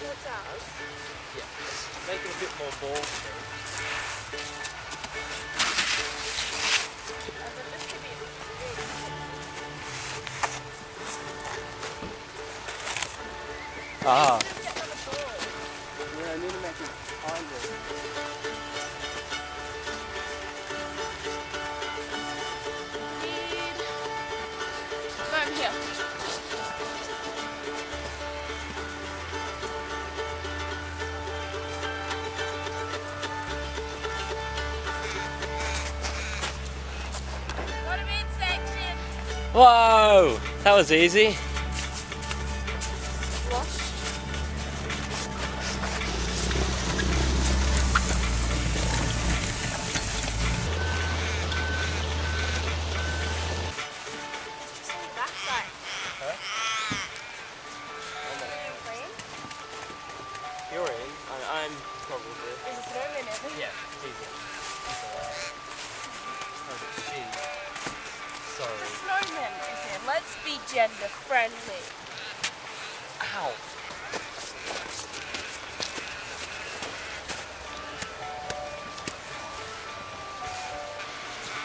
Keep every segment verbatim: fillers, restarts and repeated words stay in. That's ours. Yeah, make it a bit more bold. Ah. Yeah, I need to make it harder. Whoa! That was easy. Huh? You're in. I, I'm probably. Is it snowing in everything? Yeah, it's easy. It's alright. Oh, sorry. The snowman is here. Let's be gender friendly. Ow.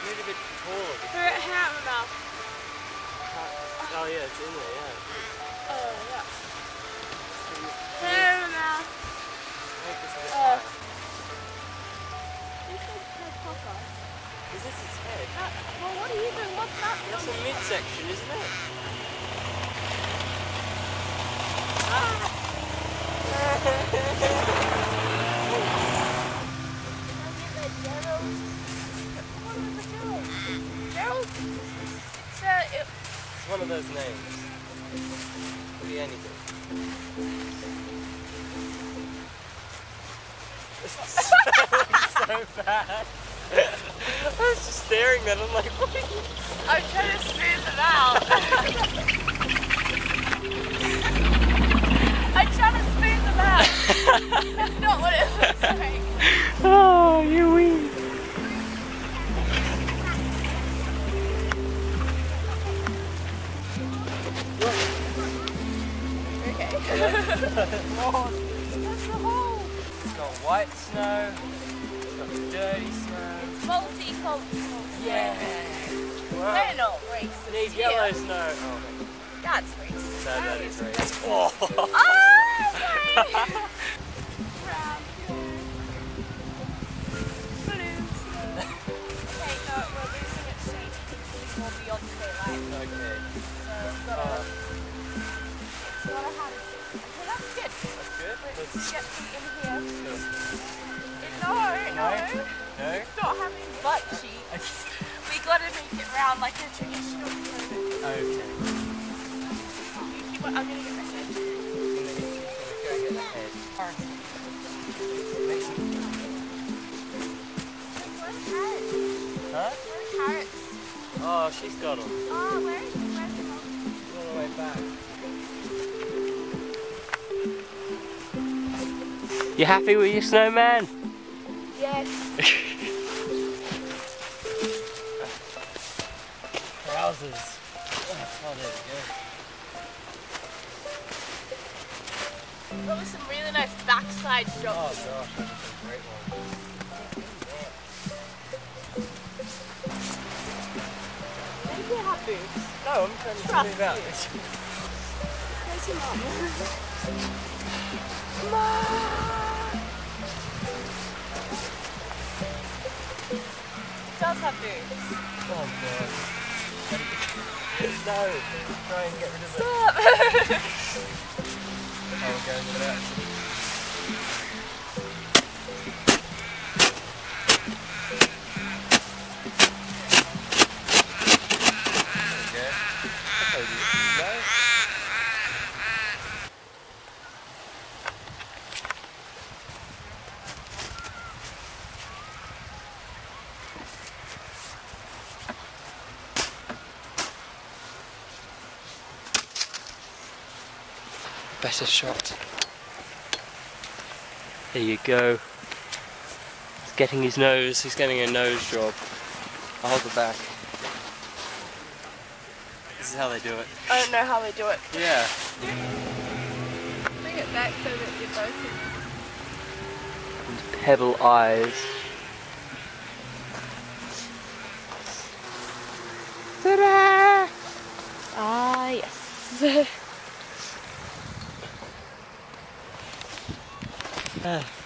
Need a bit taller. They're at half enough. Oh yeah, it's in there, yeah. Oh yeah. Fair enough. Make this a bit uh, you can play Popeye. Is this his head? That, well, what are you doing? What's that? That's a midsection, isn't it? What is it doing? Gerald? It's, uh, it... it's one of those names. It could be anything. So bad. I was just staring at it, I'm like, what are you? I'm trying to smooth it out. I'm trying to smooth it out. That's not what it looks like. Oh, you wee. Okay. That's the hole. It's got white snow. Dirty snow. Multicultural snow. Yeah. Wow. They're not racist. Need yellow yeah. snow. Oh. That's racist. No, that is racist. Oh, oh brown. Blue snow. Okay, no, we're losing its shade. It's more beyond daylight. Okay. So we've got to... It's got to have... Well, that's good. That's good. Let's, Let's get some in here. No, no, no, it's not having butt cheeks. We gotta make it round like a traditional photo. Okay. You keep on, I'm gonna get my head. Go get my head. Where's carrots? Huh? Where's carrots? Oh, she's got them. Oh, where is it? Where's it all? All the way back. You happy with your snowman? Yes. Trousers. Oh, there we go. That was some really nice backside shots. Oh gosh, that was a great one. Maybe I have boobs. No, I'm trying to Trust move out. Where's your mum? Come on! It does have boobs. Oh god. No, try and get rid of it. Stop! I will go into that. There we go. Better shot. There you go. He's getting his nose, he's getting a nose job. I'll hold the back. This is how they do it. I don't know how they do it. Yeah. Look at that. back so that you're both in. And pebble eyes. Ta-da! Ah, yes. uh.